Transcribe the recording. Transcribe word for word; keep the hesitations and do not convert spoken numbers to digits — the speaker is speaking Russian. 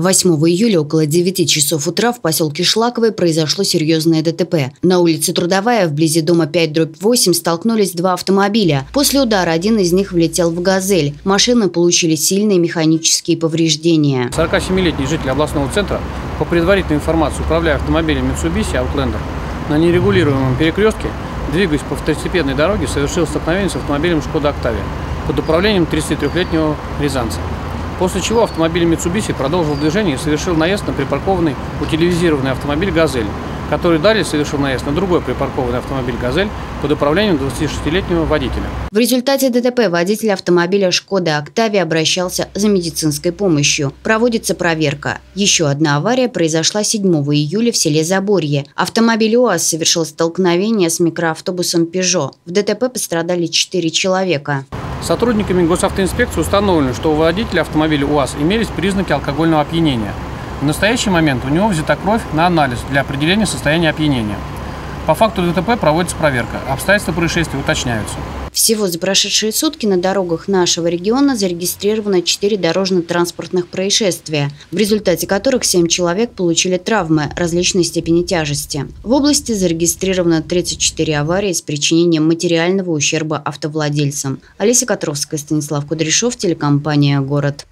восьмого июля около девяти часов утра в поселке Шлаково произошло серьезное ДТП. На улице Трудовая, вблизи дома пять дробь восемь, столкнулись два автомобиля. После удара один из них влетел в «Газель». Машины получили сильные механические повреждения. сорокасемилетний житель областного центра, по предварительной информации, управляя автомобилем Mitsubishi Outlander, на нерегулируемом перекрестке, двигаясь по второстепенной дороге, совершил столкновение с автомобилем «Шкода Октавия» под управлением тридцатитрёхлетнего рязанца. После чего автомобиль Mitsubishi продолжил движение и совершил наезд на припаркованный утилизированный автомобиль «Газель», который далее совершил наезд на другой припаркованный автомобиль «Газель» под управлением двадцатишестилетнего водителя. В результате ДТП водитель автомобиля «Шкода Октавия» обращался за медицинской помощью. Проводится проверка. Еще одна авария произошла седьмого июля в селе Заборье. Автомобиль УАЗ совершил столкновение с микроавтобусом «Пежо». В ДТП пострадали четыре человека. Сотрудниками госавтоинспекции установлено, что у водителя автомобиля УАЗ имелись признаки алкогольного опьянения. В настоящий момент у него взята кровь на анализ для определения состояния опьянения. По факту ДТП проводится проверка. Обстоятельства происшествия уточняются. Всего за прошедшие сутки на дорогах нашего региона зарегистрировано четыре дорожно-транспортных происшествия, в результате которых семь человек получили травмы различной степени тяжести. В области зарегистрировано тридцать четыре аварии с причинением материального ущерба автовладельцам. Алиса Котровская, Станислав Кудришов, телекомпания «Город».